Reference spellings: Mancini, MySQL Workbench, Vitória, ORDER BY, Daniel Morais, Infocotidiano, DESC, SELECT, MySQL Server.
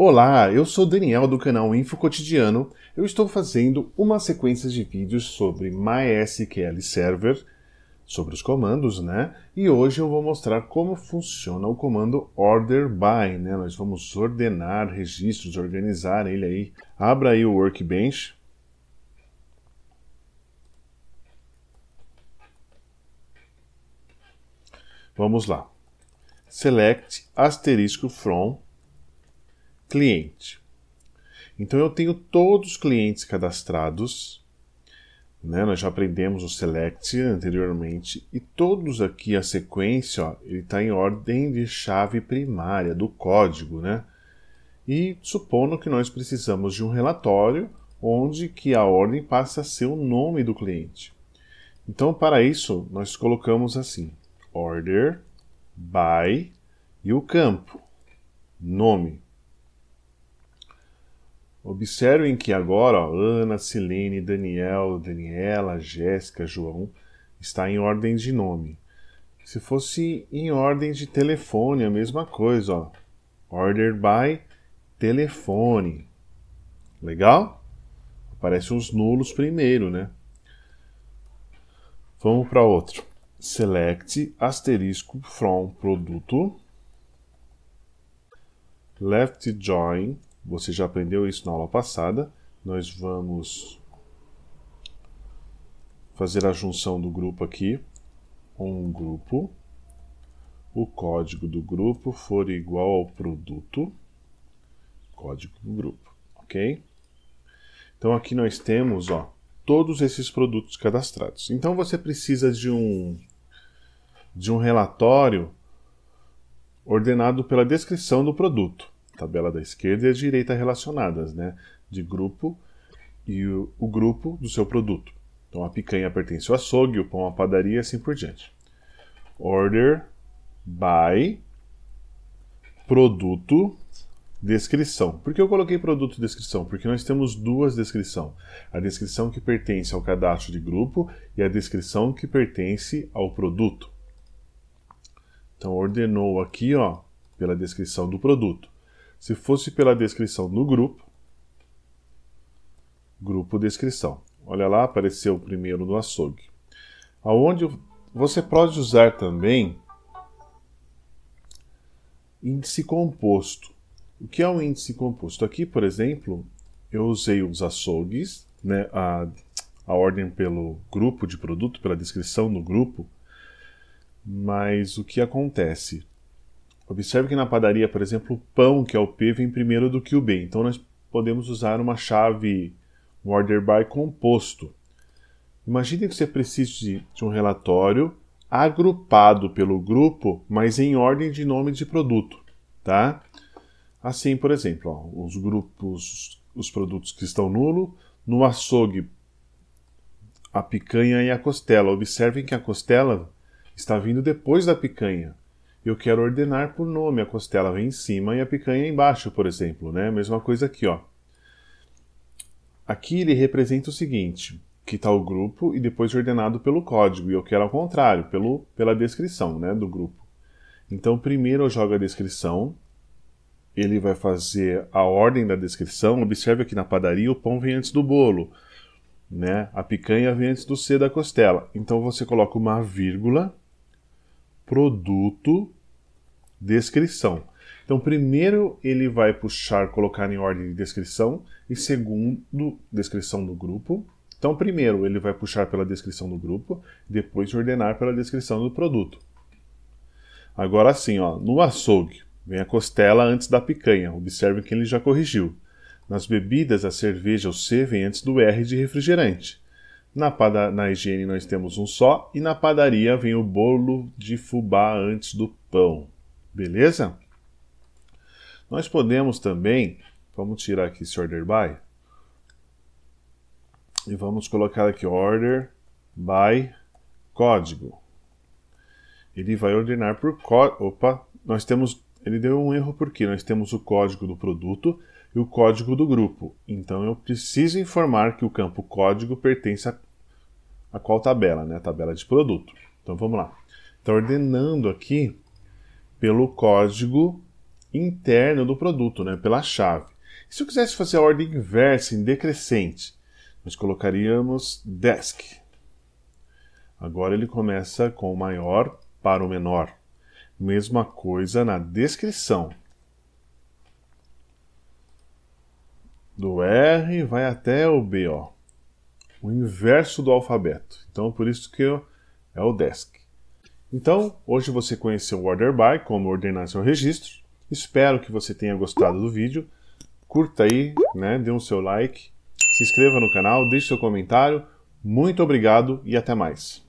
Olá, eu sou Daniel do canal Info Cotidiano. Eu estou fazendo uma sequência de vídeos sobre MySQL Server, sobre os comandos, né? E hoje eu vou mostrar como funciona o comando ORDER BY, né? Nós vamos ordenar registros, organizar ele aí. Abra aí o Workbench. Vamos lá. Select *from cliente. Então eu tenho todos os clientes cadastrados, né? Nós já aprendemos o select anteriormente e todos aqui a sequência, ó, ele está em ordem de chave primária do código, né? E supondo que nós precisamos de um relatório onde que a ordem passa a ser o nome do cliente. Então para isso nós colocamos assim, order by e o campo nome. Observem que agora, ó, Ana, Silene, Daniel, Daniela, Jéssica, João, está em ordem de nome. Se fosse em ordem de telefone, a mesma coisa, ó. Order by telefone. Legal? Aparecem os nulos primeiro, né? Vamos para outro. Select *from produto. Left join. Você já aprendeu isso na aula passada. Nós vamos fazer a junção do grupo aqui. Um grupo. O código do grupo for igual ao produto. Código do grupo, ok? Então aqui nós temos, ó, todos esses produtos cadastrados. Então você precisa de um relatório ordenado pela descrição do produto. Tabela da esquerda e a direita relacionadas, né? De grupo e o grupo do seu produto. Então a picanha pertence ao açougue, o pão à padaria e assim por diante. Order by produto descrição. Por que eu coloquei produto descrição? Porque nós temos duas descrições. A descrição que pertence ao cadastro de grupo e a descrição que pertence ao produto. Então ordenou aqui, ó, pela descrição do produto. Se fosse pela descrição do grupo, grupo descrição. Olha lá, apareceu o primeiro no açougue. Aonde você pode usar também índice composto. O que é um índice composto? Aqui, por exemplo, eu usei os açougues, né, a ordem pelo grupo de produto, pela descrição do grupo, mas o que acontece? Observe que na padaria, por exemplo, o pão, que é o P, vem primeiro do que o B. Então nós podemos usar uma chave, um order by composto. Imagine que você precise de um relatório agrupado pelo grupo, mas em ordem de nome de produto, tá? Assim, por exemplo, ó, os grupos, os produtos que estão nulo, no açougue, a picanha e a costela. Observem que a costela está vindo depois da picanha. Eu quero ordenar por nome, a costela vem em cima e a picanha embaixo, por exemplo, né? Mesma coisa aqui, ó. Aqui ele representa o seguinte, que está o grupo e depois ordenado pelo código, e eu quero ao contrário, pela descrição, né, do grupo. Então primeiro eu jogo a descrição, ele vai fazer a ordem da descrição, observe aqui na padaria o pão vem antes do bolo, né? A picanha vem antes do C da costela. Então você coloca uma vírgula, produto, descrição. Então, primeiro ele vai puxar, colocar em ordem de descrição, e segundo, descrição do grupo. Então, primeiro ele vai puxar pela descrição do grupo, depois ordenar pela descrição do produto. Agora sim, ó, no açougue, vem a costela antes da picanha. Observe que ele já corrigiu. Nas bebidas, a cerveja, o C, vem antes do R de refrigerante. Na higiene nós temos um só, e na padaria vem o bolo de fubá antes do pão. Beleza? Nós podemos também, vamos tirar aqui esse order by, e vamos colocar aqui order by código. Ele vai ordenar por código, opa, nós temos, ele deu um erro porque nós temos o código do produto, e o código do grupo. Então eu preciso informar que o campo código pertence a qual tabela, né? A tabela de produto. Então vamos lá. Está ordenando aqui pelo código interno do produto, né, pela chave. E se eu quisesse fazer a ordem inversa em decrescente, nós colocaríamos DESC. Agora ele começa com o maior para o menor. Mesma coisa na descrição. Do R vai até o B, ó. O inverso do alfabeto. Então, por isso que é o DESC. Então, hoje você conheceu o Order By, como ordenar seu registro. Espero que você tenha gostado do vídeo. Curta aí, né? Dê um seu like. Se inscreva no canal, deixe seu comentário. Muito obrigado e até mais.